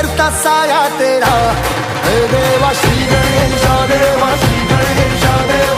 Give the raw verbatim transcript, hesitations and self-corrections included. करता साया तेरा देवा।